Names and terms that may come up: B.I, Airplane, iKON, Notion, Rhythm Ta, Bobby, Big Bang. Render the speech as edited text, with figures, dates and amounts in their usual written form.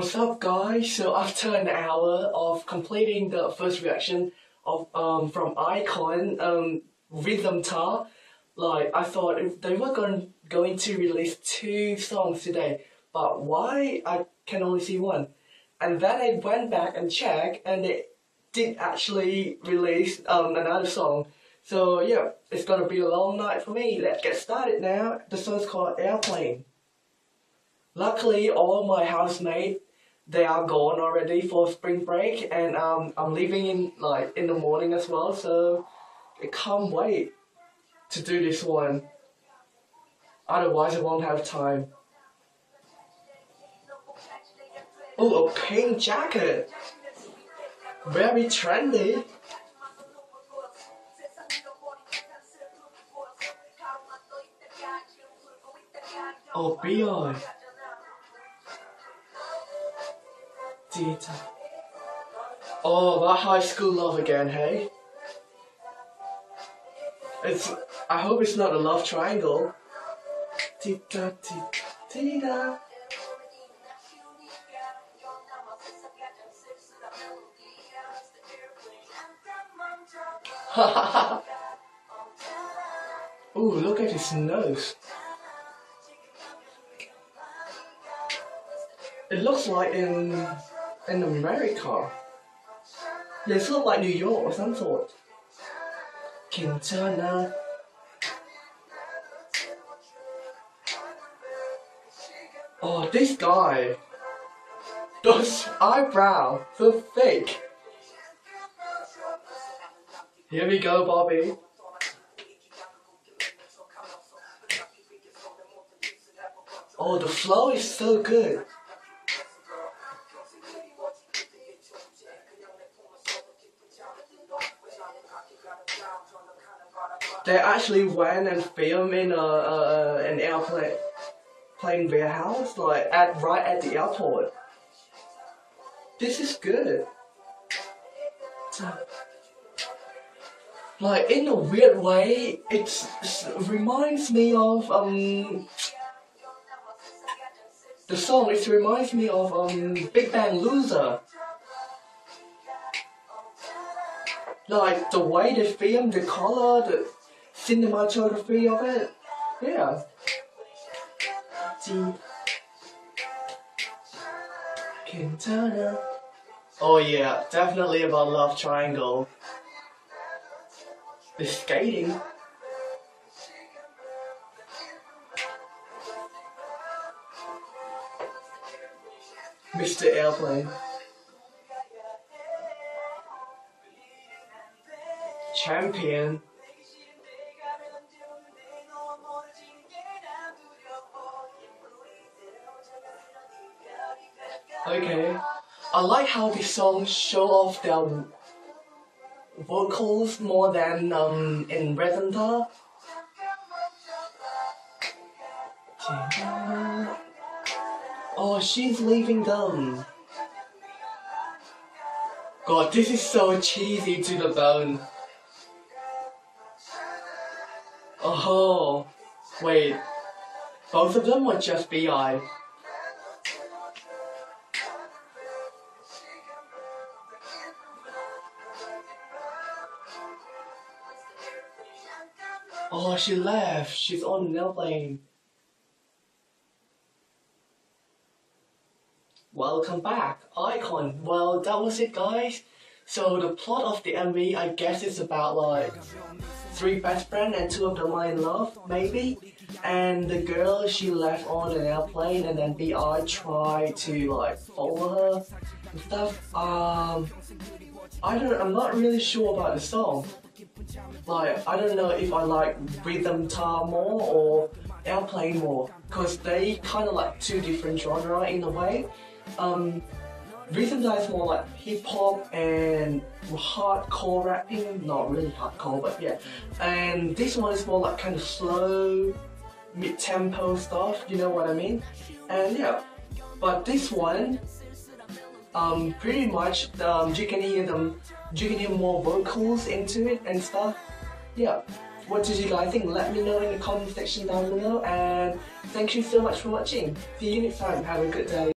What's up, guys? So after an hour of completing the first reaction of from iKON, Rhythm Ta, like I thought they were going to release 2 songs today, but why I can only see one. And then I went back and checked, and they did actually release another song. So yeah, it's gonna be a long night for me. Let's get started now. The song's called Airplane. Luckily, all my housemates, they are gone already for spring break, and I'm leaving in the morning as well, so I can't wait to do this one. Otherwise, I won't have time. Oh, a pink jacket, very trendy. Oh, B.I. Oh, that high school love again, hey? I hope it's not a love triangle. Tita, tita, tita. Hahaha. Ooh, look at his nose. It looks like in America. Yeah, it's not like New York or some sort. Quintana. Oh, this guy. Those eyebrows, so fake. Here we go, Bobby. Oh, the flow is so good. They actually went and filmed in an airplane warehouse, like right at the airport. This is good. Like in a weird way, it reminds me of the song. It reminds me of Big Bang Loser. Like the way they filmed, the color, the cinematography of it, yeah. Quintana. Oh yeah, definitely about love triangle. The skating. Mr. Airplane. Champion. Okay, I like how these songs show off their vocals more than in Rhythm Ta. Oh, she's leaving them. God, this is so cheesy to the bone. Oh, wait, both of them were just B.I. Oh, she left. She's on an airplane. Welcome back, iKON. Well, that was it, guys. So the plot of the MV, I guess, is about like 3 best friends and 2 of them are in love, maybe. And the girl, she left on an airplane, and then B.I. tried to like follow her and stuff. I'm not really sure about the song. Like, I don't know if I like Rhythm Ta more or Airplane more, because they kind of like 2 different genres in a way. Rhythm Ta is more like hip-hop and hardcore rapping, not really hardcore, but yeah. And this one is more like kind of slow, mid-tempo stuff, you know what I mean? And yeah, but this one, pretty much you can hear more vocals into it and stuff. Yeah, what did you guys think? Let me know in the comment section down below, and thank you so much for watching. See you next time. Have a good day.